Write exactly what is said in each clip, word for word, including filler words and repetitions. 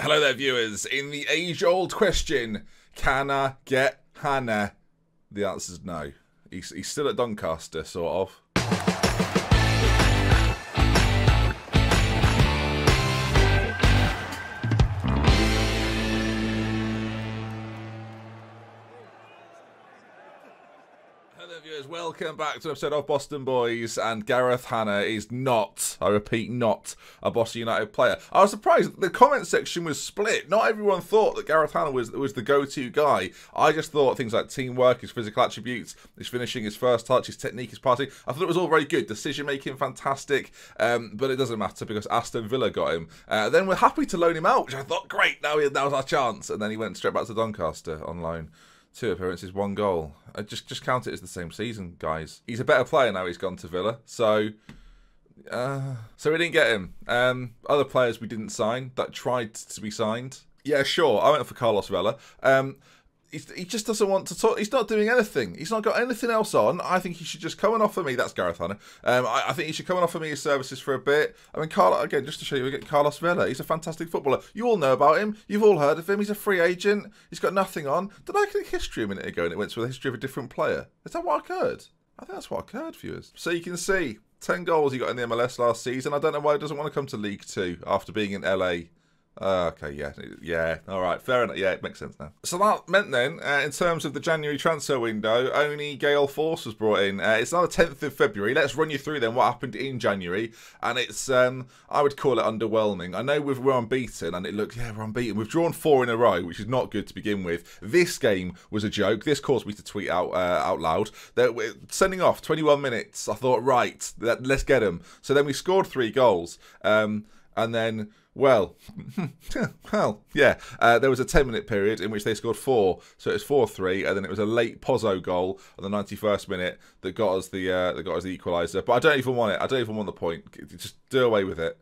Hello there, viewers. In the age-old question, can I get Hanna? The answer is no. He's, he's still at Doncaster, sort of. Welcome back to an episode of Boston Boys, and Gareth Hanna is not, I repeat, not a Boston United player. I was surprised the comment section was split. Not everyone thought that Gareth Hanna was, was the go-to guy. I just thought things like teamwork, his physical attributes, his finishing, his first touch, his technique, his passing, I thought it was all very good. Decision-making, fantastic, um, but it doesn't matter because Aston Villa got him. Uh, then we're happy to loan him out, which I thought, great, now now's our chance. And then he went straight back to Doncaster on loan. Two appearances, one goal. I just just count it as the same season, guys. He's a better player now he's gone to Villa. So uh, so we didn't get him. Um, other players we didn't sign that tried to be signed. Yeah, sure. I went for Carlos Vela. Um, he's, he just doesn't want to talk. He's not doing anything. He's not got anything else on. I think he should just come and offer me. That's Gareth Hunter. Um, I, I think he should come and offer me his services for a bit. I mean, Carl, again, just to show you, we get Carlos Vela. He's a fantastic footballer. You all know about him. You've all heard of him. He's a free agent. He's got nothing on. Did I click history a minute ago and it went to the history of a different player? Is that what occurred? I think that's what occurred, viewers. So you can see, ten goals he got in the M L S last season. I don't know why he doesn't want to come to League Two after being in L A. Uh, okay, yeah, yeah, all right, fair enough, yeah, it makes sense now. So that meant then, uh, in terms of the January transfer window, only Gale Force was brought in. Uh, it's now the tenth of February. Let's run you through then what happened in January, and it's, um, I would call it underwhelming. I know we've, we're unbeaten, and it looked, yeah, we're unbeaten. We've drawn four in a row, which is not good to begin with. This game was a joke. This caused me to tweet out uh, out loud. That we're sending off twenty-one minutes, I thought, right, that, let's get them. So then we scored three goals, um, and then... Well, well, yeah. Uh, there was a ten-minute period in which they scored four, so it was four three, and then it was a late Pozzo goal on the ninety-first minute that got us the uh, that got us the equaliser. But I don't even want it. I don't even want the point. Just do away with it.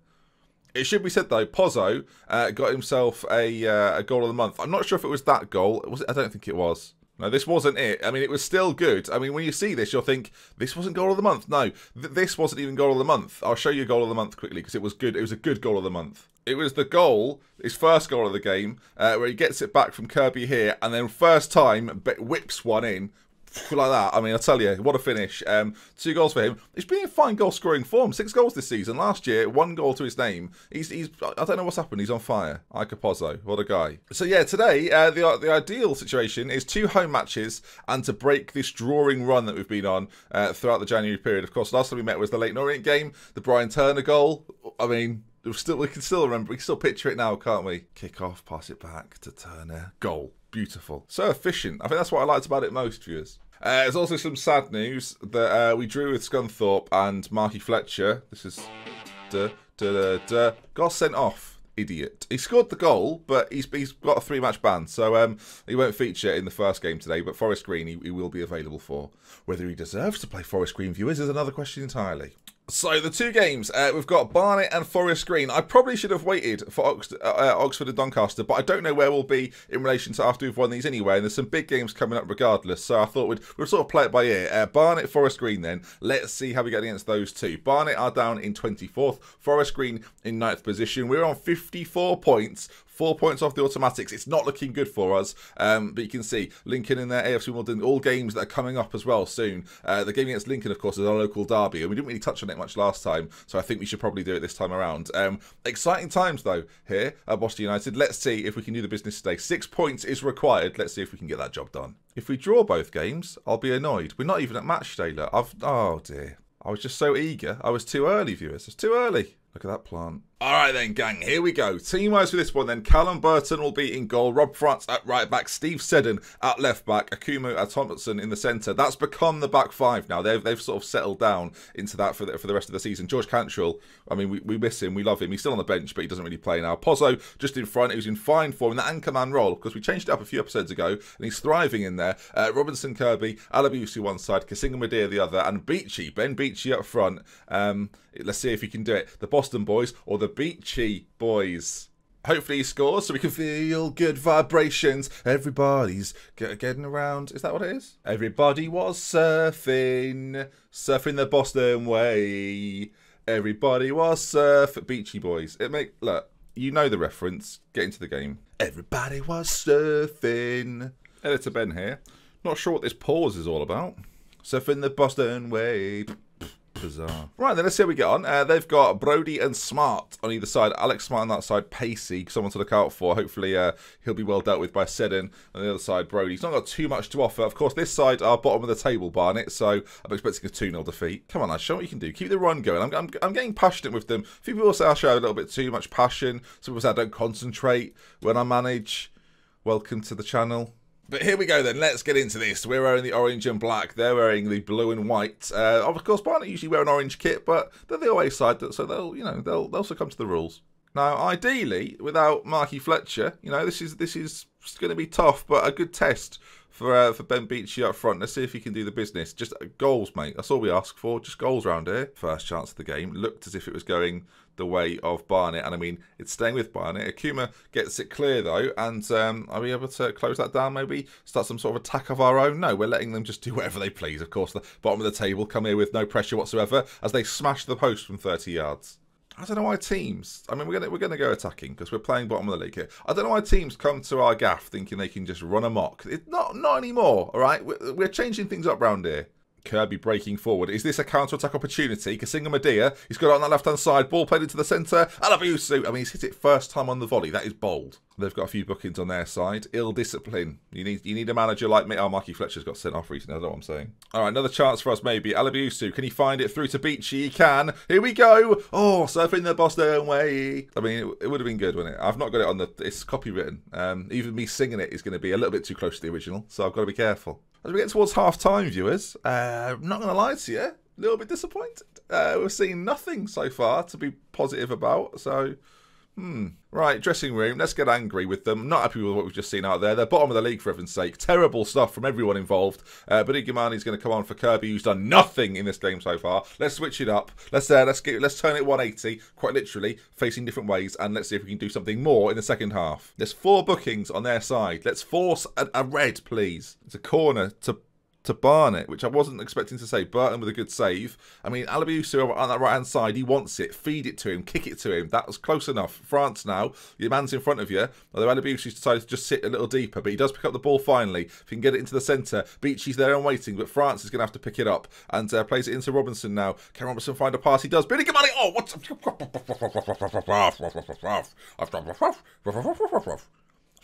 It should be said though, Pozzo uh, got himself a uh, a goal of the month. I'm not sure if it was that goal. Was it? I don't think it was. No, this wasn't it. I mean, it was still good. I mean, when you see this, you'll think, this wasn't goal of the month. No, th this wasn't even goal of the month. I'll show you goal of the month quickly because it was good. It was a good goal of the month. It was the goal, his first goal of the game, uh, where he gets it back from Kirby here and then first time whips one in. Like that. I mean, I tell you, what a finish. Um, two goals for him. He's been in fine goal-scoring form. Six goals this season. Last year, one goal to his name. He's, he's I don't know what's happened. He's on fire. Ike Pozzo. What a guy. So, yeah, today, uh, the the ideal situation is two home matches and to break this drawing run that we've been on uh, throughout the January period. Of course, last time we met was the Leighton Orient game, the Brian Turner goal. I mean... We still, we can still remember, we can still picture it now, can't we? Kick off, pass it back to Turner. Goal. Beautiful. So efficient. I think that's what I liked about it most, viewers. Uh, there's also some sad news that uh, we drew with Scunthorpe and Markie Fletcher. This is... Duh, duh, duh, duh. Got sent off. Idiot. He scored the goal, but he's, he's got a three-match ban, so um, he won't feature in the first game today, but Forest Green he, he will be available for. Whether he deserves to play Forest Green, viewers, is another question entirely. So, the two games, uh, we've got Barnet and Forest Green. I probably should have waited for Ox uh, Oxford and Doncaster, but I don't know where we'll be in relation to after we've won these anyway, and there's some big games coming up regardless, so I thought we'd, we'd sort of play it by ear. Uh, Barnet, Forest Green then, let's see how we get against those two. Barnet are down in twenty-fourth, Forest Green in ninth position. We're on fifty-four points. Four points off the automatics. It's not looking good for us, um, but you can see Lincoln in there, A F C Wimbledon, all games that are coming up as well soon. Uh, the game against Lincoln, of course, is our local derby, and we didn't really touch on it much last time, so I think we should probably do it this time around. Um, exciting times, though, here at Boston United. Let's see if we can do the business today. Six points is required. Let's see if we can get that job done. If we draw both games, I'll be annoyed. We're not even at match day, look. I've... Oh, dear. I was just so eager. I was too early, viewers. I was too early. Look at that plant. All right then, gang, here we go. Team-wise for this one then, Callum Burton will be in goal, Rob Frantz at right-back, Steve Seddon at left-back, Akuma Tomlinson in the centre. That's become the back five now. They've, they've sort of settled down into that for the, for the rest of the season. George Cantrell, I mean, we, we miss him, we love him. He's still on the bench, but he doesn't really play now. Pozzo just in front, who's in fine form in that anchorman role, because we changed it up a few episodes ago, and he's thriving in there. Uh, Robinson Kirby, Alabusi one side, Kasinga Madea the other, and Beachy, Ben Beachy up front. Um, let's see if he can do it. The Boston Boys, or the Beachy Boys. Hopefully he scores so we can feel good vibrations. Everybody's get, getting around. Is that what it is? Everybody was surfing, surfing the Boston way. Everybody was surfing. Beachy Boys. It make look. You know the reference. Get into the game. Everybody was surfing. Editor Ben here. Not sure what this pause is all about. Surfing the Boston way. Bizarre. Right, then let's see how we get on. Uh, they've got Brody and Smart on either side. Alex Smart on that side. Pacey, someone to look out for. Hopefully uh, he'll be well dealt with by Seddon. On the other side, Brody. He's not got too much to offer. Of course, this side are bottom of the table, Barnet, so I'm expecting a two nil defeat. Come on, lads, show what you can do. Keep the run going. I'm, I'm, I'm getting passionate with them. A few people say I show a little bit too much passion. Some people say I don't concentrate when I manage. Welcome to the channel. But here we go then, let's get into this. We're wearing the orange and black, they're wearing the blue and white. Uh, of course, Barnet usually wear an orange kit, but they're the away side, so they'll, you know, they'll, they'll succumb to the rules. Now, ideally, without Markie Fletcher, you know, this is this is going to be tough, but a good test for uh, for Ben Beachy up front. Let's see if he can do the business. Just goals, mate. That's all we ask for. Just goals round here. First chance of the game. Looked as if it was going the way of Barnet, and I mean, it's staying with Barnet. Akuma gets it clear though, and um, are we able to close that down maybe? Start some sort of attack of our own? No, we're letting them just do whatever they please. Of course, the bottom of the table come here with no pressure whatsoever as they smash the post from thirty yards. I don't know why teams, I mean, we're going we're gonna go attacking because we're playing bottom of the league here. I don't know why teams come to our gaff thinking they can just run amok. It's not, not anymore, all right? We're, we're changing things up round here. Kirby breaking forward. Is this a counter-attack opportunity? Kasinga Madea, he's got it on that left-hand side. Ball played into the centre. Alabusi. I mean, he's hit it first time on the volley. That is bold. They've got a few bookings on their side. Ill discipline. You need you need a manager like me. Oh, Markie Fletcher's got sent off recently. I don't know what I'm saying. All right, another chance for us maybe. Alabusi, can he find it through to Beachy? He can. Here we go. Oh, surfing the Boston way. I mean, it, it would have been good, wouldn't it? I've not got it on the... It's copywritten. Um, even me singing it is going to be a little bit too close to the original, so I've got to be careful. As we get towards half-time, viewers, uh, I'm not going to lie to you, a little bit disappointed. Uh, we've seen nothing so far to be positive about, so, hmm. Right, dressing room, let's get angry with them. Not happy with what we've just seen out there. They're bottom of the league, for heaven's sake. Terrible stuff from everyone involved. Uh, Biddy Gamani's going to come on for Kirby, who's done nothing in this game so far. Let's switch it up. Let's uh, let's get, let's turn it one eighty, quite literally, facing different ways, and let's see if we can do something more in the second half. There's four bookings on their side. Let's force a, a red, please. It's a corner to... to Barnet, which I wasn't expecting to say. Burton with a good save. I mean, Alabusi on that right-hand side, he wants it. Feed it to him. Kick it to him. That was close enough. France now. Your man's in front of you. Although Alabusi's decided to just sit a little deeper, but he does pick up the ball finally. If he can get it into the centre. Beachy's there and waiting, but France is going to have to pick it up and uh, plays it into Robinson now. Can Robinson find a pass? He does. Biddy Gamani! Oh, what?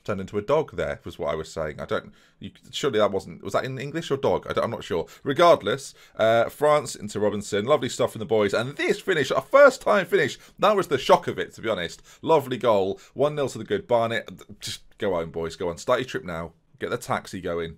Turned into a dog there, was what I was saying. I don't... You, surely that wasn't... Was that in English or dog? I don't, I'm not sure. Regardless, uh, France into Robinson. Lovely stuff from the boys. And this finish, a first-time finish, that was the shock of it, to be honest. Lovely goal. one nil to the good. Barnet, just go home, boys. Go on. Start your trip now. Get the taxi going.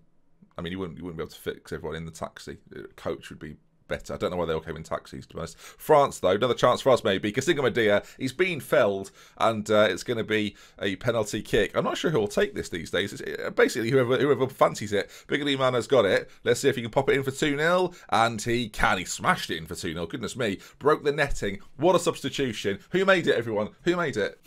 I mean, you wouldn't, you wouldn't be able to fix everyone in the taxi. Coach would be... better. I don't know why they all came in taxis, to be honest. France, though, another chance for us, maybe. Kasinga Madea, he's been felled, and uh, it's going to be a penalty kick. I'm not sure who will take this these days. It's, it, basically, whoever whoever fancies it. Biggley Man has got it. Let's see if he can pop it in for two nil, and he can. He smashed it in for two nil. Goodness me. Broke the netting. What a substitution. Who made it, everyone? Who made it?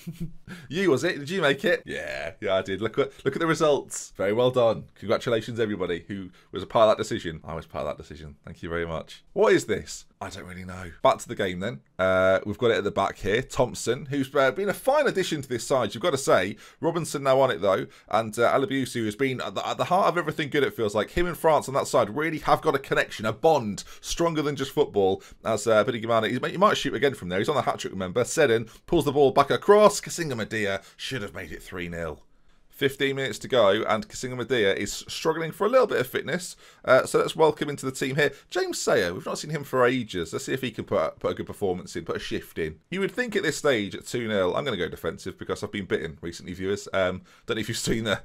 You, was it? Did you make it? Yeah, yeah, I did. Look at, look at the results. Very well done. Congratulations, everybody who was a part of that decision. I was part of that decision. Thank you very much. What is this? I don't really know. Back to the game then. Uh, we've got it at the back here. Thompson, who's uh, been a fine addition to this side, you've got to say. Robinson now on it though. And uh, Alabusi, who's been at the, at the heart of everything good, it feels like. Him and France on that side really have got a connection, a bond, stronger than just football. As uh, Biddy Gamani, he might shoot again from there. He's on the hat-trick, remember. Seddon pulls the ball back across. Kasinga Madea should have made it three nil. fifteen minutes to go, and Kasinga Madea is struggling for a little bit of fitness, uh, so let's welcome into the team here. James Sayer, we've not seen him for ages. Let's see if he can put a, put a good performance in, put a shift in. You would think at this stage, at two nil, I'm going to go defensive because I've been bitten recently, viewers. Um, don't know if you've seen the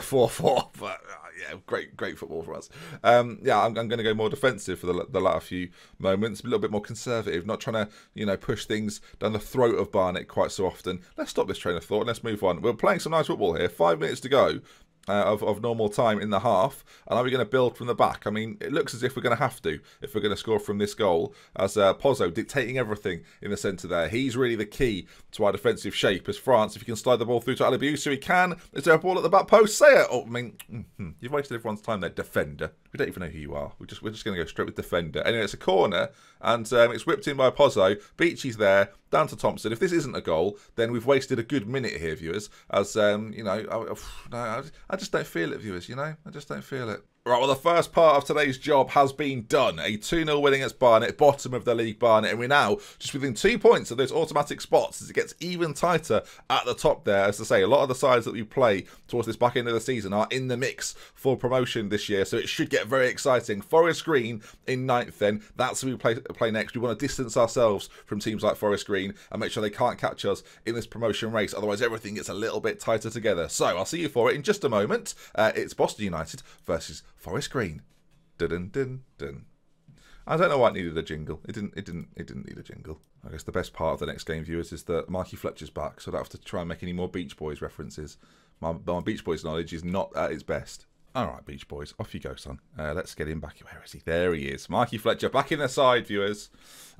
four four, but uh, yeah, great great football for us. Um, yeah, I'm, I'm going to go more defensive for the, the latter few moments, a little bit more conservative, not trying to, you know, push things down the throat of Barnet quite so often. Let's stop this train of thought and let's move on. We're playing some nice football here. Five Five minutes to go uh, of, of normal time in the half, and are we going to build from the back? I mean, it looks as if we're going to have to if we're going to score from this goal, as uh, Pozzo dictating everything in the centre there. He's really the key to our defensive shape as France. If he can slide the ball through to Alabusi, he can. Is there a ball at the back post? Say it! Oh, I mean, mm-hmm. You've wasted everyone's time there, defender. We don't even know who you are. We're just, we're just going to go straight with defender. Anyway, it's a corner, and um, it's whipped in by Pozzo. Beachy's there. down to Thompson. If this isn't a goal, then we've wasted a good minute here, viewers. As, um, you know, I, I, I just don't feel it, viewers, you know? I just don't feel it. Right, well, the first part of today's job has been done. A two nil win against Barnet, bottom of the league, Barnet. And we're now just within two points of those automatic spots as it gets even tighter at the top there. As I say, a lot of the sides that we play towards this back end of the season are in the mix for promotion this year. So it should get very exciting. Forest Green in ninth then. That's who we play, play next. We want to distance ourselves from teams like Forest Green and make sure they can't catch us in this promotion race. Otherwise, everything gets a little bit tighter together. So I'll see you for it in just a moment. Uh, it's Boston United versus Forest Green. Dun, dun, dun. I don't know why it needed a jingle. It didn't. It didn't. It didn't need a jingle. I guess the best part of the next game, viewers, is that Markie Fletcher's back, so I don't have to try and make any more Beach Boys references. My, my Beach Boys knowledge is not at its best. All right, Beach Boys, off you go, son. Uh, let's get him back. Where is he? There he is. Markie Fletcher back in the side, viewers.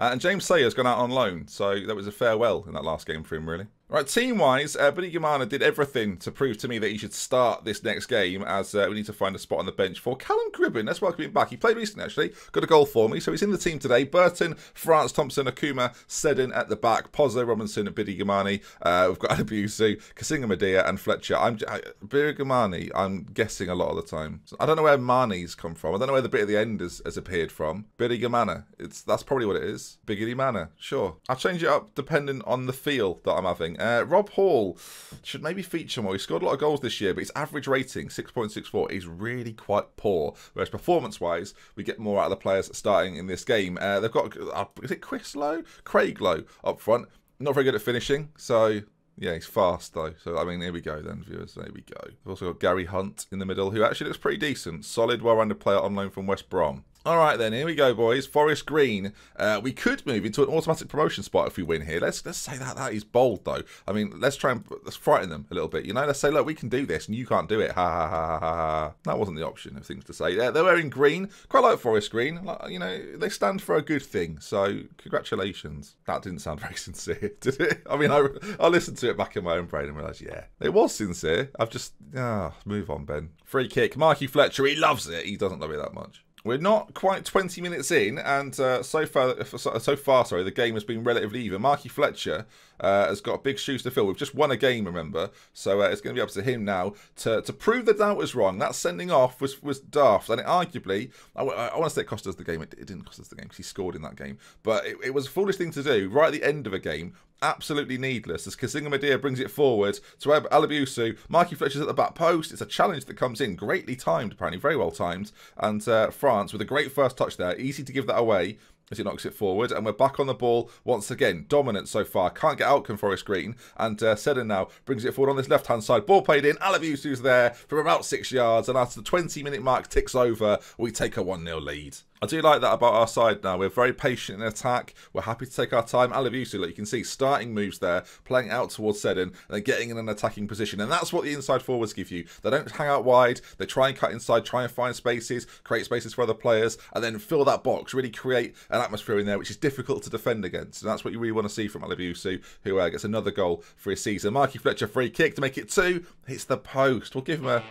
Uh, and James Sayer's gone out on loan, so that was a farewell in that last game for him, really. Right, team-wise, uh, Biddy Gamani did everything to prove to me that he should start this next game, as uh, we need to find a spot on the bench for Callum Gribbin. Let's welcome him back. He played recently, actually. Got a goal for me, so he's in the team today. Burton, Frantz, Thompson, Akuma, Seddon at the back. Pozzo, Robinson, and Biddy Gamani. Uh, we've got Alabusi, Kasinga Madea, and Fletcher. I'm I, Biddy Gamani, I'm guessing a lot of the time. So I don't know where Mani's come from. I don't know where the bit at the end has, has appeared from. Biddy Gamani. It's That's probably what it is. Biddy Gamani, sure. I'll change it up depending on the feel that I'm having. Uh, Rob Hall should maybe feature more. He scored a lot of goals this year, but his average rating, six point six four, is really quite poor. Whereas performance-wise, we get more out of the players starting in this game. Uh, they've got, uh, is it Chris Lowe? Craig Lowe up front. Not very good at finishing, so... Yeah, he's fast, though. So, I mean, here we go, then, viewers. There we go. We've also got Gary Hunt in the middle, who actually looks pretty decent. Solid, well-rounded player on loan from West Brom. All right, then. Here we go, boys. Forest Green. Uh, we could move into an automatic promotion spot if we win here. Let's let's say that. That is bold, though. I mean, let's try and let's frighten them a little bit, you know? Let's say, look, we can do this, and you can't do it. Ha, ha, ha, ha, ha. That wasn't the option of things to say. They're, they're wearing green. Quite like Forest Green. Like, you know, they stand for a good thing. So, congratulations. That didn't sound very sincere, did it? I mean, I, I listened to it back in my own brain and realised, yeah, it was sincere. I've just, ah, oh, move on, Ben. Free kick. Markie Fletcher, he loves it. He doesn't love it that much. We're not quite twenty minutes in, and uh, so far, so far, sorry, the game has been relatively even. Markie Fletcher uh, has got big shoes to fill. We've just won a game, remember, so uh, it's going to be up to him now to to prove the doubters wrong. That sending off was was daft, and it arguably, I, I want to say it cost us the game. It, it didn't cost us the game because he scored in that game, but it, it was a foolish thing to do right at the end of a game. Absolutely needless as Kasinga Madea brings it forward to Alabusu. Markie Fletcher's at the back post. It's a challenge that comes in. Greatly timed, apparently. Very well timed. And uh, Frantz with a great first touch there. Easy to give that away as he knocks it forward. And we're back on the ball once again. Dominant so far. Can't get out from Forest Green. And uh, Seddon now brings it forward on this left-hand side. Ball played in. Alabusu's there from about six yards. And after the twenty-minute mark ticks over, we take a one nil lead. I do like that about our side now. We're very patient in attack. We're happy to take our time. Alabusi, like you can see, starting moves there, playing out towards Seddon, and then getting in an attacking position. And that's what the inside forwards give you. They don't hang out wide. They try and cut inside, try and find spaces, create spaces for other players, and then fill that box, really create an atmosphere in there, which is difficult to defend against. And that's what you really want to see from Alabusi, who uh, gets another goal for his season. Markie Fletcher, free kick to make it two. Hits the post. We'll give him a...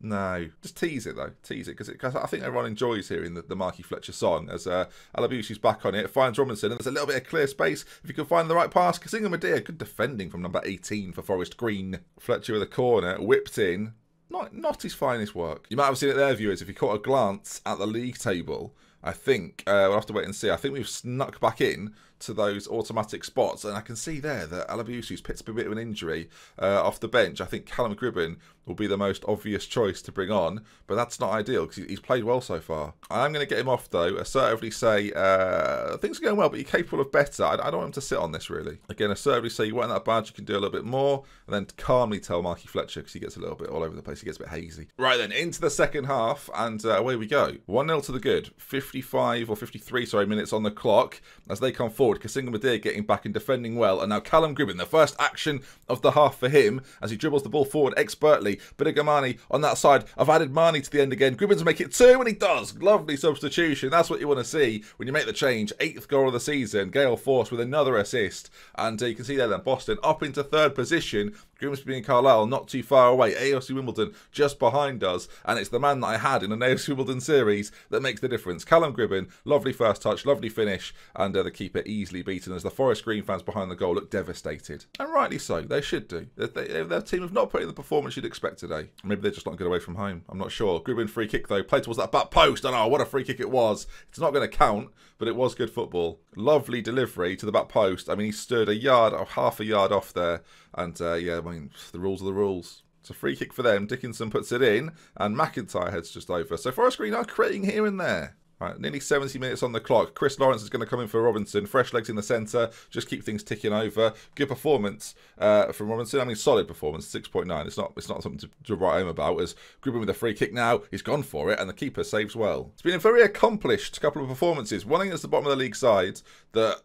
No, just tease it though, tease it, because I think everyone enjoys hearing the, the Markie Fletcher song as uh, Alabusi's back on it, finds Robinson, and there's a little bit of clear space if you can find the right pass. Kasinga Madea, good defending from number eighteen for Forest Green. Fletcher with a corner, whipped in, not, not his finest work. You might have seen it there, viewers, if you caught a glance at the league table. I think, uh, we'll have to wait and see. I think we've snuck back in to those automatic spots. And I can see there that Alabusi's picked up a bit of an injury uh, off the bench. I think Callum Gribbin will be the most obvious choice to bring on. But that's not ideal because he's played well so far. I am going to get him off, though. Assertively say, uh, things are going well, but you're capable of better. I don't want him to sit on this, really. Again, assertively say, you weren't that bad. You can do a little bit more. And then calmly tell Markie Fletcher because he gets a little bit all over the place. He gets a bit hazy. Right then, into the second half. And uh, away we go. one nil to the good. fifty-five or fifty-three, sorry, minutes on the clock as they come forward. Kasinga Madea getting back and defending well. And now Callum Gribbin, the first action of the half for him as he dribbles the ball forward expertly. Biddy Gamani on that side. I've added Marnie to the end again. Gribbin to make it two, and he does. Lovely substitution. That's what you want to see when you make the change. Eighth goal of the season. Gale Force with another assist. And uh, you can see there then Boston up into third position Grimsby and Carlisle not too far away. A F C Wimbledon just behind us. And it's the man that I had in an A F C Wimbledon series that makes the difference. Callum Gribbin, lovely first touch, lovely finish. And uh, the keeper easily beaten as the Forest Green fans behind the goal look devastated. And rightly so. They should do. They, they, their team have not put in the performance you'd expect today. Maybe they're just not good away from home. I'm not sure. Gribbin free kick though. Played towards that back post. And oh, what a free kick it was. It's not going to count, but it was good football. Lovely delivery to the back post. I mean, he stood a yard or half a yard off there. And uh, yeah, I mean, the rules are the rules. It's a free kick for them. Dickinson puts it in and McIntyre heads just over. So Forest Green are creating here and there. Right, nearly seventy minutes on the clock. Chris Lawrence is going to come in for Robinson. Fresh legs in the centre. Just keep things ticking over. Good performance uh, from Robinson. I mean, solid performance. six point nine. It's not It's not something to, to write home about. As Gribbin with a free kick now. He's gone for it and the keeper saves well. It's been a very accomplished couple of performances. One against the bottom of the league side that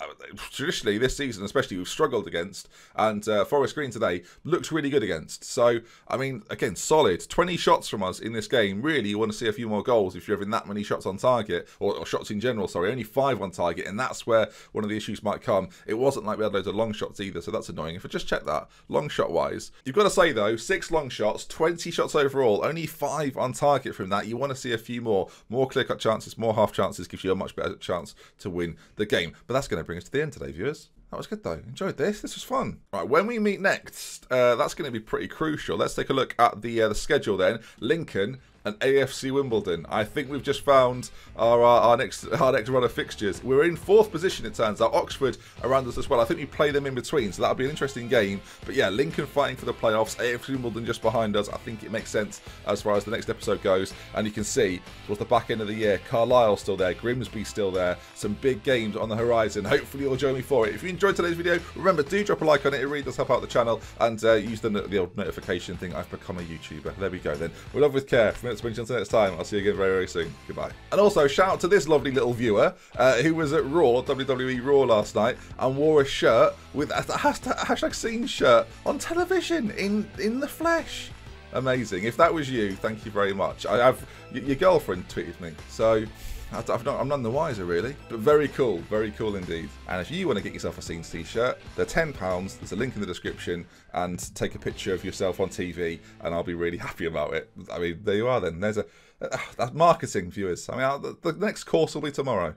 traditionally this season especially we've struggled against. And uh, Forest Green today looked really good against. So, I mean, again, solid. twenty shots from us in this game. Really, you want to see a few more goals if you're having that many shots on target. Or, or shots in general, sorry, only five on target, and that's where one of the issues might come. It wasn't like we had loads of long shots either, so that's annoying. If I just check that, long shot wise, you've got to say though, six long shots, twenty shots overall, only five on target from that. You want to see a few more, more clear-cut chances, more half chances, gives you a much better chance to win the game. But that's going to bring us to the end today, viewers. That was good though. Enjoyed this. This was fun. Right, when we meet next, uh, that's going to be pretty crucial. Let's take a look at the uh, the schedule then. Lincoln and A F C Wimbledon. I think we've just found our, our, our next our next run of fixtures. We're in fourth position, it turns out. Oxford around us as well. I think we play them in between, so that'll be an interesting game. But yeah, Lincoln fighting for the playoffs. A F C Wimbledon just behind us. I think it makes sense as far as the next episode goes. And you can see, towards the back end of the year, Carlisle still there, Grimsby still there. Some big games on the horizon. Hopefully you'll join me for it. If you enjoyed today's video, remember, do drop a like on it. It really does help out the channel. And uh, use the, the old notification thing. I've become a YouTuber. There we go then. We're love with care. Until next time, I'll see you again very, very soon. Goodbye. And also, shout out to this lovely little viewer uh, who was at Raw, W W E Raw last night, and wore a shirt with a hashtag, hashtag scene shirt on television in, in the flesh. Amazing. If that was you, thank you very much. I have Your girlfriend tweeted me, so I've not, I'm none the wiser, really. But very cool, very cool indeed. And if you want to get yourself a Scenes t-shirt, they're ten pounds. There's a link in the description. And take a picture of yourself on T V, and I'll be really happy about it. I mean, there you are then. There's a... Uh, that's marketing, viewers. I mean, I'll, the, the next course will be tomorrow.